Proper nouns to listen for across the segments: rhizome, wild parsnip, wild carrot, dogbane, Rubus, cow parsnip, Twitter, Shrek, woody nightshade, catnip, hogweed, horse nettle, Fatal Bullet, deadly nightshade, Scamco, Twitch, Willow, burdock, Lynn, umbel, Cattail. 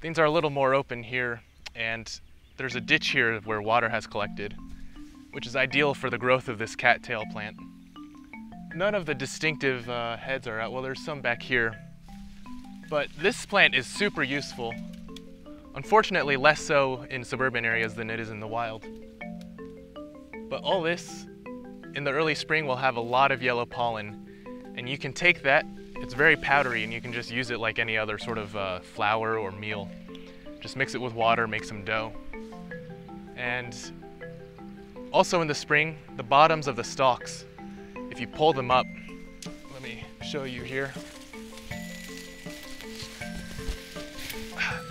Things are a little more open here, and there's a ditch here where water has collected, which is ideal for the growth of this cattail plant. None of the distinctive heads are out. Well, there's some back here, but this plant is super useful. Unfortunately, less so in suburban areas than it is in the wild. But all this, in the early spring, will have a lot of yellow pollen, and you can take that. It's very powdery, and you can just use it like any other sort of flour or meal. Just mix it with water, make some dough. And also in the spring, the bottoms of the stalks, if you pull them up, let me show you here.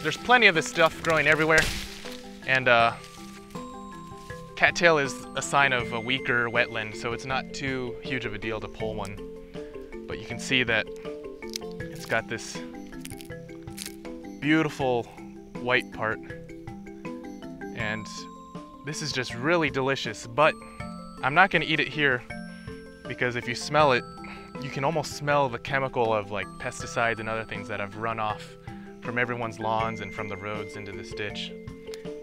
There's plenty of this stuff growing everywhere, and cattail is a sign of a weaker wetland, so it's not too huge of a deal to pull one. But you can see that it's got this beautiful white part, and this is just really delicious, but I'm not going to eat it here because if you smell it, you can almost smell the chemical of like pesticides and other things that have run off from everyone's lawns and from the roads into this ditch.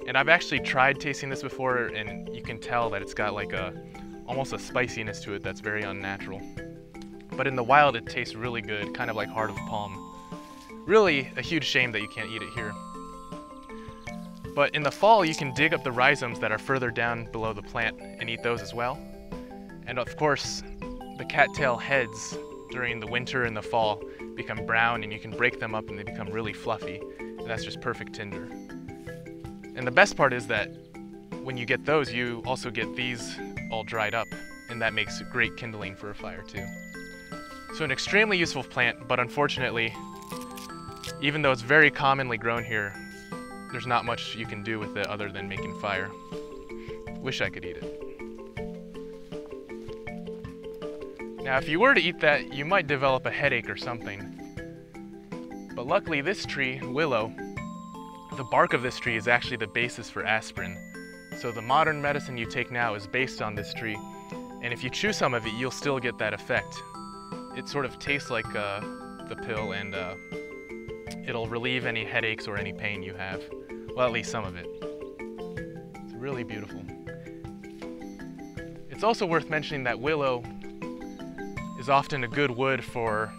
And I've actually tried tasting this before, and you can tell that it's got like almost a spiciness to it that's very unnatural. But in the wild, it tastes really good, kind of like heart of palm. Really a huge shame that you can't eat it here. But in the fall, you can dig up the rhizomes that are further down below the plant and eat those as well. And of course, the cattail heads during the winter and the fall become brown, and you can break them up and they become really fluffy. And that's just perfect tinder. And the best part is that when you get those, you also get these all dried up, and that makes great kindling for a fire too. So an extremely useful plant, but unfortunately, even though it's very commonly grown here, there's not much you can do with it other than making fire. Wish I could eat it. Now, if you were to eat that, you might develop a headache or something. But luckily this tree, willow, the bark of this tree is actually the basis for aspirin. So the modern medicine you take now is based on this tree. And if you chew some of it, you'll still get that effect. It sort of tastes like the pill, and it'll relieve any headaches or any pain you have. Well, at least some of it. It's really beautiful. It's also worth mentioning that willow is often a good wood for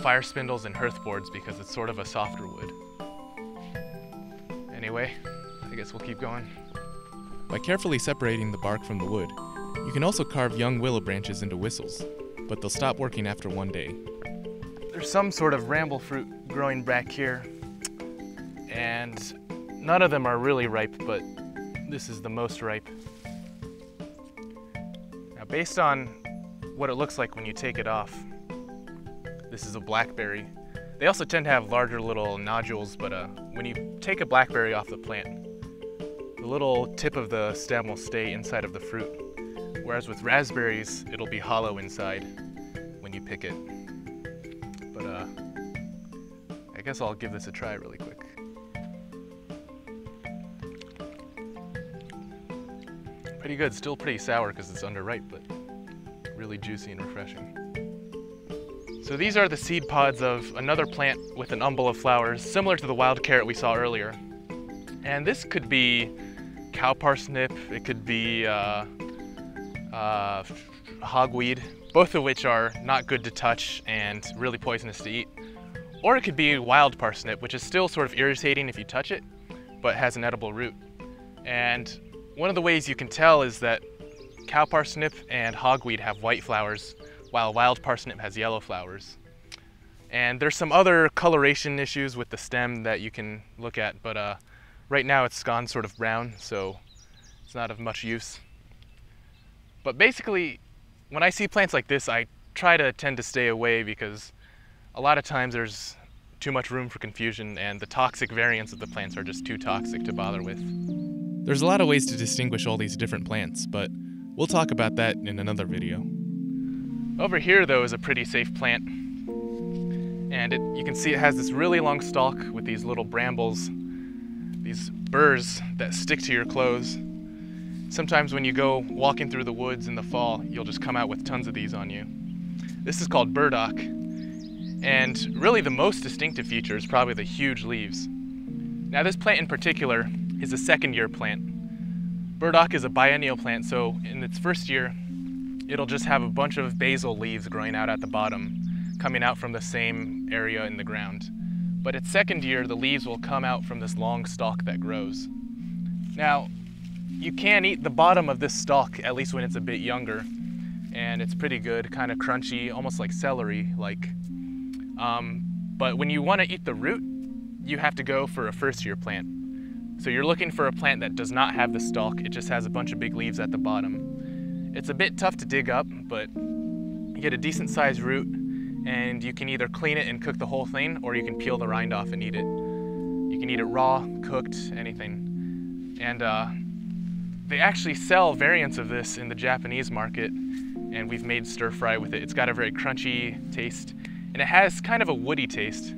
fire spindles and hearthboards because it's sort of a softer wood. Anyway, I guess we'll keep going. By carefully separating the bark from the wood, you can also carve young willow branches into whistles, but they'll stop working after one day. There's some sort of ramble fruit growing back here, and none of them are really ripe, but this is the most ripe. Now, based on what it looks like when you take it off, this is a blackberry. They also tend to have larger little nodules, but when you take a blackberry off the plant, the little tip of the stem will stay inside of the fruit. Whereas with raspberries, it'll be hollow inside when you pick it. But I guess I'll give this a try really quick. Pretty good, still pretty sour because it's underripe, but really juicy and refreshing. So these are the seed pods of another plant with an umbel of flowers, similar to the wild carrot we saw earlier. And this could be cow parsnip, it could be hogweed, both of which are not good to touch and really poisonous to eat. Or it could be wild parsnip, which is still sort of irritating if you touch it, but has an edible root. And one of the ways you can tell is that cow parsnip and hogweed have white flowers, while wild parsnip has yellow flowers. And there's some other coloration issues with the stem that you can look at, but right now it's gone sort of brown, so it's not of much use. But basically, when I see plants like this, I tend to stay away because a lot of times there's too much room for confusion, and the toxic variants of the plants are just too toxic to bother with. There's a lot of ways to distinguish all these different plants, but we'll talk about that in another video. Over here, though, is a pretty safe plant. And you can see it has this really long stalk with these little brambles, these burrs that stick to your clothes. Sometimes when you go walking through the woods in the fall, you'll just come out with tons of these on you. This is called burdock, and really the most distinctive feature is probably the huge leaves. Now this plant in particular is a second year plant. Burdock is a biennial plant, so in its first year, it'll just have a bunch of basal leaves growing out at the bottom, coming out from the same area in the ground. But its second year, the leaves will come out from this long stalk that grows. Now, you can eat the bottom of this stalk, at least when it's a bit younger, and it's pretty good, kind of crunchy, almost like celery-like. But when you want to eat the root, you have to go for a first-year plant. So you're looking for a plant that does not have the stalk, it just has a bunch of big leaves at the bottom. It's a bit tough to dig up, but you get a decent-sized root, and you can either clean it and cook the whole thing, or you can peel the rind off and eat it. You can eat it raw, cooked, anything. And they actually sell variants of this in the Japanese market, and we've made stir-fry with it. It's got a very crunchy taste, and it has kind of a woody taste.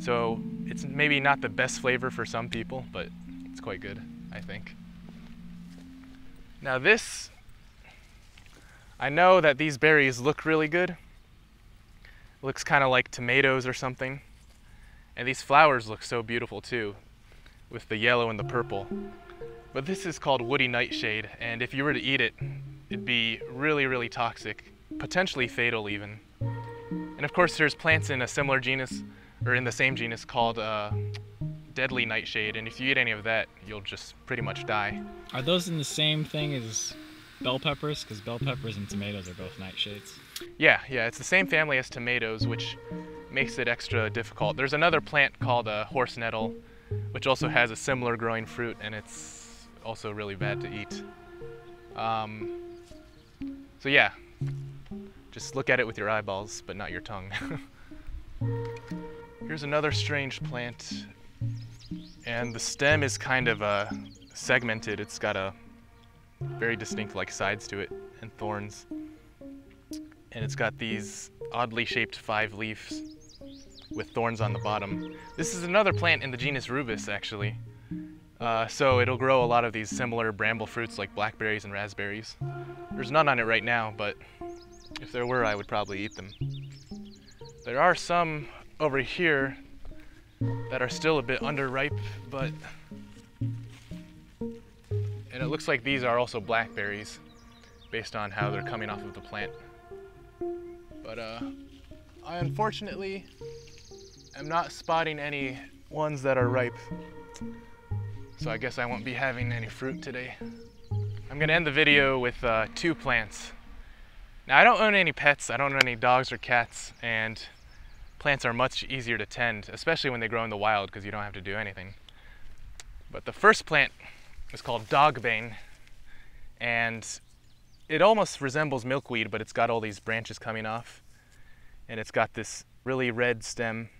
So it's maybe not the best flavor for some people, but it's quite good, I think. Now this, I know that these berries look really good. Looks kind of like tomatoes or something. And these flowers look so beautiful too, with the yellow and the purple. But this is called woody nightshade, and if you were to eat it, it'd be really, really toxic, potentially fatal even. And of course there's plants in a similar genus, or in the same genus, called deadly nightshade, and if you eat any of that, you'll just pretty much die. Are those in the same thing as bell peppers? Because bell peppers and tomatoes are both nightshades. Yeah, it's the same family as tomatoes, which makes it extra difficult. There's another plant called horse nettle, which also has a similar growing fruit, and it's also really bad to eat. So yeah, just look at it with your eyeballs, but not your tongue. Here's another strange plant, and the stem is kind of segmented. It's got a very distinct sides to it and thorns, and it's got these oddly shaped 5 leaves with thorns on the bottom. This is another plant in the genus Rubus, actually, so it'll grow a lot of these similar bramble fruits like blackberries and raspberries. There's none on it right now, but if there were, I would probably eat them. There are some over here that are still a bit underripe, but, and it looks like these are also blackberries based on how they're coming off of the plant. But I unfortunately am not spotting any ones that are ripe, so I guess I won't be having any fruit today. I'm gonna end the video with 2 plants. Now I don't own any pets, I don't own any dogs or cats, and plants are much easier to tend, especially when they grow in the wild because you don't have to do anything. But the first plant is called dogbane, and it almost resembles milkweed, but it's got all these branches coming off, and it's got this really red stem,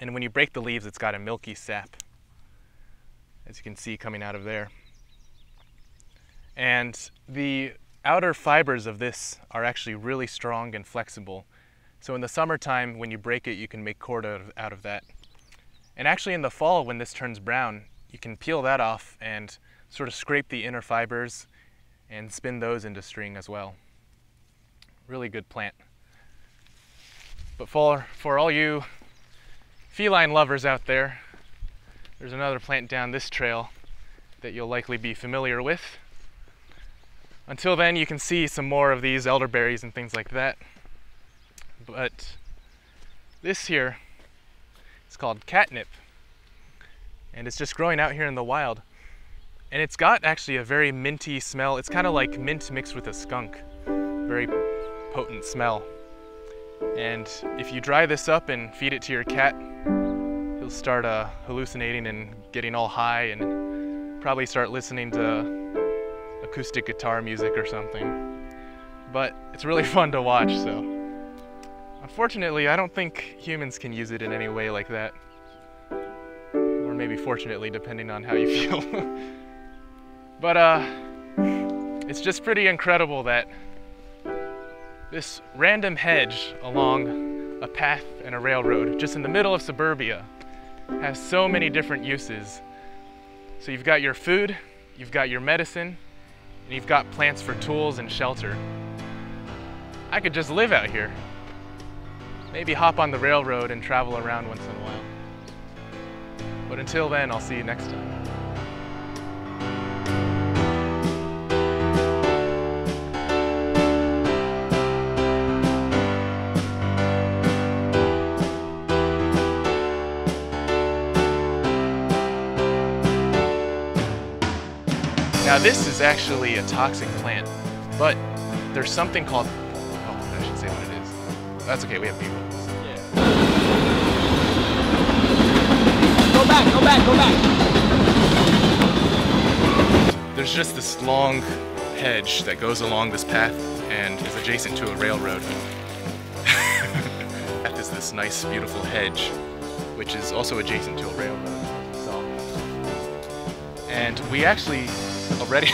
and when you break the leaves, it's got a milky sap, as you can see coming out of there. And the outer fibers of this are actually really strong and flexible. So in the summertime, when you break it, you can make cord out of that. And actually in the fall, when this turns brown, you can peel that off and sort of scrape the inner fibers and spin those into string as well. Really good plant. But for all you feline lovers out there, there's another plant down this trail that you'll likely be familiar with. Until then, you can see some more of these elderberries and things like that. But this here is called catnip, and it's just growing out here in the wild, and it's got actually a very minty smell. It's kind of like mint mixed with a skunk, very potent smell. And if you dry this up and feed it to your cat, he'll start hallucinating and getting all high and probably start listening to acoustic guitar music or something. But it's really fun to watch, so. Unfortunately, I don't think humans can use it in any way like that. Or maybe fortunately, depending on how you feel. But it's just pretty incredible that this random hedge along a path and a railroad, just in the middle of suburbia, has so many different uses. So you've got your food, you've got your medicine, and you've got plants for tools and shelter. I could just live out here. Maybe hop on the railroad and travel around once in a while. But until then, I'll see you next time. Now this is actually a toxic plant, but there's something called, oh, I should say what it is. That's okay, we have people. Yeah. Go back, go back, go back. There's just this long hedge that goes along this path and is adjacent to a railroad. That is this nice, beautiful hedge, which is also adjacent to a railroad. So, and we actually already